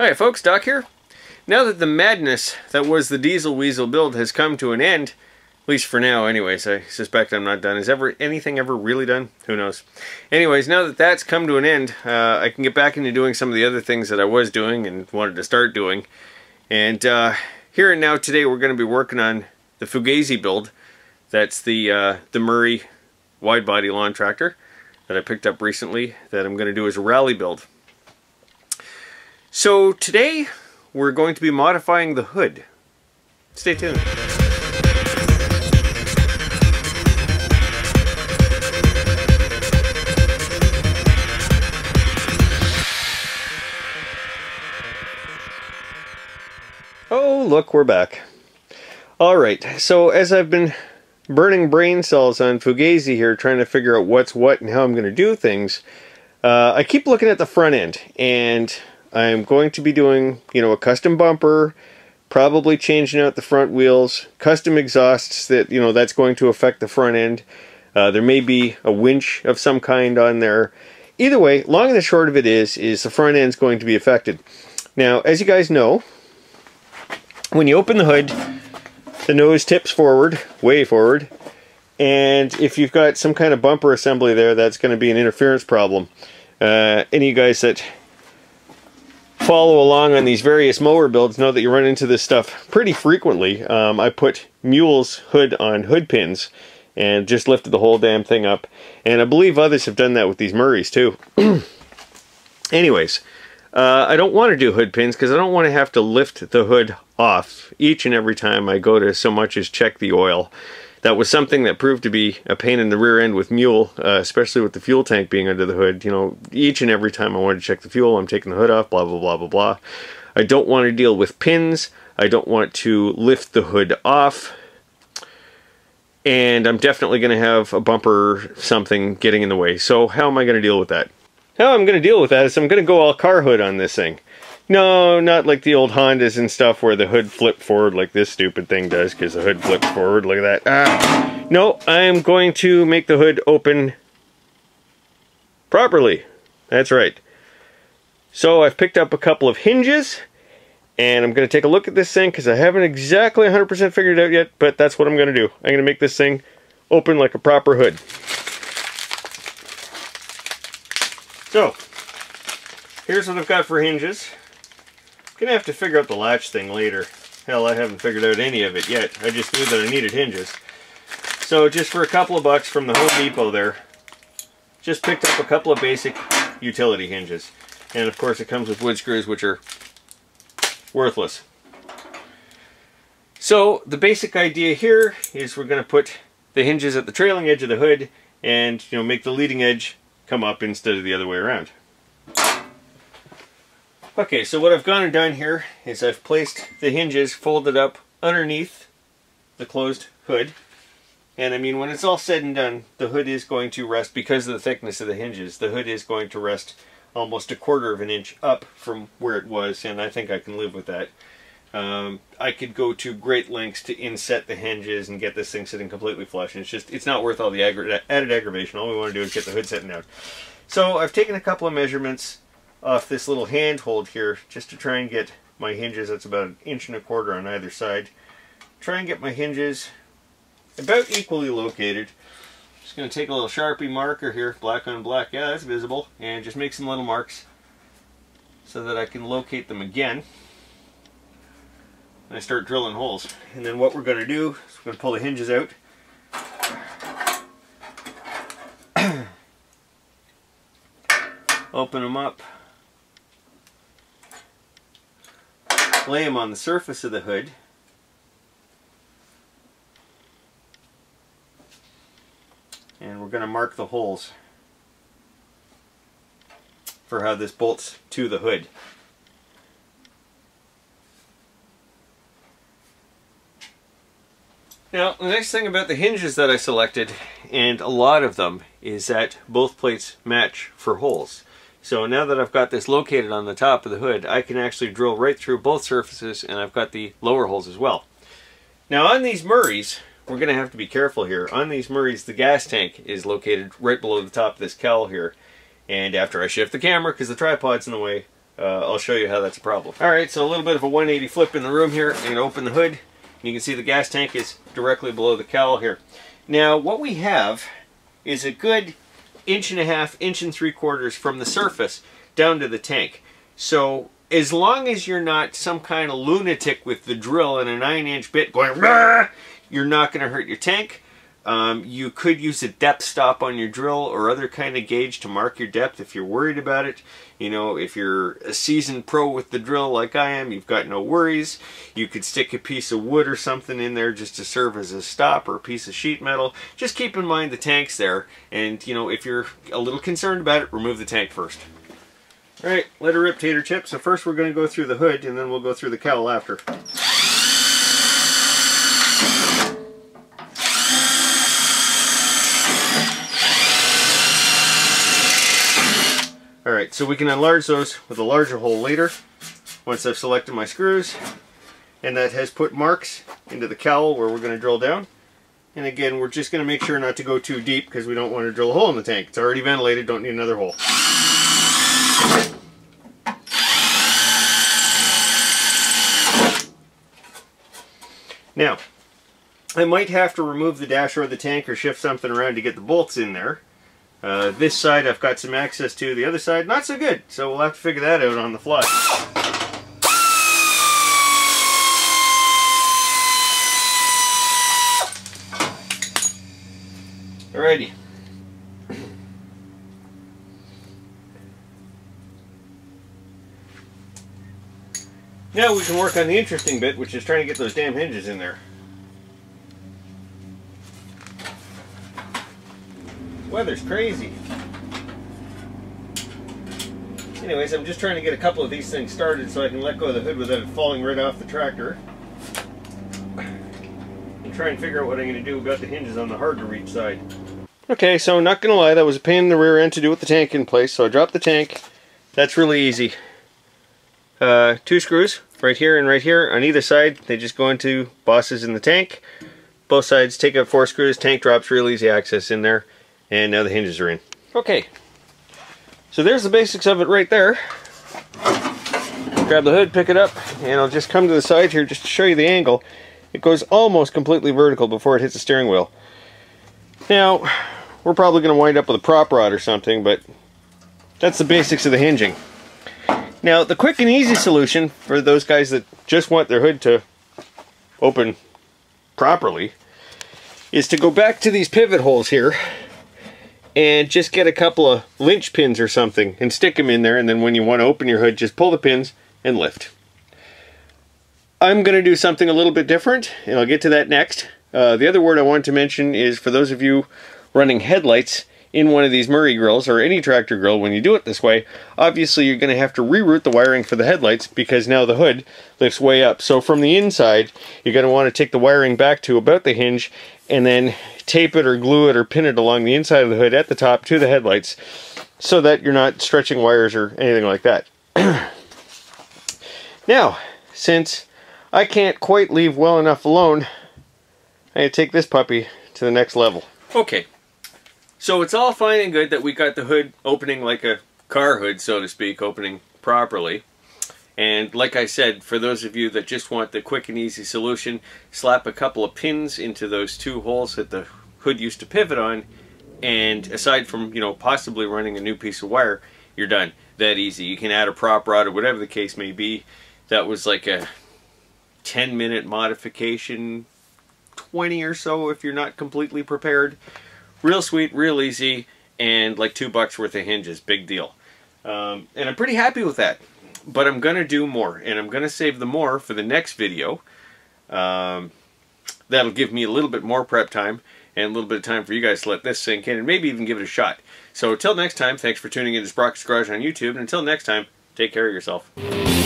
Alright folks, Doc here. Now that the madness that was the Diesel Weasel build has come to an end, at least for now anyways, I suspect I'm not done. Is anything ever really done? Who knows? Anyways, now that that's come to an end, I can get back into doing some of the other things that I was doing and wanted to start doing. And here and now today we're going to be working on the Fugazi build. That's the Murray wide body lawn tractor that I picked up recently that I'm going to do as a rally build. So today we're going to be modifying the hood. Stay tuned. Oh, look, we're back. Alright, so as I've been burning brain cells on Fugazi here, trying to figure out what's what and how I'm going to do things, I keep looking at the front end, and I'm going to be doing, you know, a custom bumper, probably changing out the front wheels, custom exhausts that, you know, that's going to affect the front end. There may be a winch of some kind on there. Either way, long and the short of it is the front end's going to be affected. Now, as you guys know, when you open the hood, the nose tips forward, way forward, and if you've got some kind of bumper assembly there, that's going to be an interference problem. Any of you guys that follow along on these various mower builds know that you run into this stuff pretty frequently. I put Mule's hood on hood pins and just lifted the whole damn thing up, and I believe others have done that with these Murrays too. Anyways, I don't want to do hood pins because I don't want to have to lift the hood off each and every time I go to so much as check the oil. That was something that proved to be a pain in the rear end with Mule, especially with the fuel tank being under the hood. You know, each and every time I wanted to check the fuel, I'm taking the hood off, blah, blah, blah, blah, blah. I don't want to deal with pins. I don't want to lift the hood off. And I'm definitely going to have a bumper something getting in the way. So how am I going to deal with that? How I'm going to deal with that is I'm going to go all car hood on this thing. No, not like the old Hondas and stuff where the hood flipped forward like this stupid thing does, because the hood flips forward, look at that. Ah. No, I'm going to make the hood open properly. That's right. So I've picked up a couple of hinges, and I'm going to take a look at this thing, because I haven't exactly 100% figured it out yet, but that's what I'm going to do. I'm going to make this thing open like a proper hood. So, here's what I've got for hinges. Gonna have to figure out the latch thing later. Hell, I haven't figured out any of it yet. I just knew that I needed hinges. So just for a couple of bucks from the Home Depot there, just picked up a couple of basic utility hinges. And of course it comes with wood screws, which are worthless. So the basic idea here is we're gonna put the hinges at the trailing edge of the hood and, you know, make the leading edge come up instead of the other way around. Okay, so what I've gone and done here is I've placed the hinges folded up underneath the closed hood. And I mean, when it's all said and done, the hood is going to rest, because of the thickness of the hinges, the hood is going to rest almost 1/4 of an inch up from where it was, and I think I can live with that. I could go to great lengths to inset the hinges and get this thing sitting completely flush, and it's just, it's not worth all the added aggravation. All we want to do is get the hood set and out. So I've taken a couple of measurements off this little handhold here just to try and get my hinges, that's about 1.25 inches on either side, try and get my hinges about equally located. Just going to take a little Sharpie marker here, black on black, yeah, that's visible, and just make some little marks so that I can locate them again when I start drilling holes. And then what we're going to do is we're going to pull the hinges out. Open them up. Lay them on the surface of the hood, and we're going to mark the holes for how this bolts to the hood. Now, the next thing about the hinges that I selected, and a lot of them, is that both plates match for holes. So now that I've got this located on the top of the hood, I can actually drill right through both surfaces, and I've got the lower holes as well. Now on these Murrays, we're going to have to be careful here. On these Murrays, the gas tank is located right below the top of this cowl here. And after I shift the camera, because the tripod's in the way, I'll show you how that's a problem. Alright, so a little bit of a 180 flip in the room here. I'm going to open the hood. You can see the gas tank is directly below the cowl here. Now, what we have is a good 1.5 to 1.75 inches from the surface down to the tank. So, as long as you're not some kind of lunatic with the drill and a 9-inch bit going, you're not going to hurt your tank. You could use a depth stop on your drill or other kind of gauge to mark your depth if you're worried about it. You know, if you're a seasoned pro with the drill like I am, you've got no worries. You could stick a piece of wood or something in there just to serve as a stop, or a piece of sheet metal. Just keep in mind the tank's there, and you know, if you're a little concerned about it, remove the tank first. All right, let her rip, tater chip. So first we're going to go through the hood, and then we'll go through the cowl after. Alright, so we can enlarge those with a larger hole later, once I've selected my screws. And that has put marks into the cowl where we're going to drill down. And again, we're just going to make sure not to go too deep, because we don't want to drill a hole in the tank. It's already ventilated, don't need another hole. Now, I might have to remove the dasher of the tank or shift something around to get the bolts in there. This side I've got some access to, the other side not so good, so we'll have to figure that out on the fly. Alrighty. Now we can work on the interesting bit, which is trying to get those damn hinges in there. Weather's crazy. Anyways, I'm just trying to get a couple of these things started so I can let go of the hood without it falling right off the tractor. And try and figure out what I'm going to do about the hinges on the hard-to-reach side. Okay, so not going to lie, that was a pain in the rear end to do with the tank in place, so I dropped the tank. That's really easy. Two screws, right here and right here, on either side. They just go into bosses in the tank. Both sides take up 4 screws, tank drops, real easy access in there. And now the hinges are in. Okay, so there's the basics of it right there. Grab the hood, pick it up, and I'll just come to the side here just to show you the angle. It goes almost completely vertical before it hits the steering wheel. Now, we're probably going to wind up with a prop rod or something, but that's the basics of the hinging. Now, the quick and easy solution for those guys that just want their hood to open properly is to go back to these pivot holes here and just get a couple of linch pins or something and stick them in there, and then when you want to open your hood, just pull the pins and lift. I'm going to do something a little bit different, and I'll get to that next. The other word I wanted to mention is for those of you running headlights in one of these Murray grills, or any tractor grill, when you do it this way, obviously you're going to have to reroute the wiring for the headlights, because now the hood lifts way up. So from the inside, you're going to want to take the wiring back to about the hinge, and then tape it or glue it or pin it along the inside of the hood at the top to the headlights, so that you're not stretching wires or anything like that. Now, since I can't quite leave well enough alone, I'm going to take this puppy to the next level. Okay. So it's all fine and good that we got the hood opening like a car hood, so to speak, opening properly. And like I said, for those of you that just want the quick and easy solution, slap a couple of pins into those 2 holes that the hood used to pivot on, and aside from, you know, possibly running a new piece of wire, you're done. That easy. You can add a prop rod or whatever the case may be. That was like a 10-minute modification, 20 or so if you're not completely prepared. Real sweet, real easy, and like $2 worth of hinges. Big deal. And I'm pretty happy with that. But I'm going to do more, and I'm going to save the more for the next video. That'll give me a little bit more prep time, and a little bit of time for you guys to let this sink in, and maybe even give it a shot. So until next time, thanks for tuning in to Sprocket's Garage on YouTube, and until next time, take care of yourself.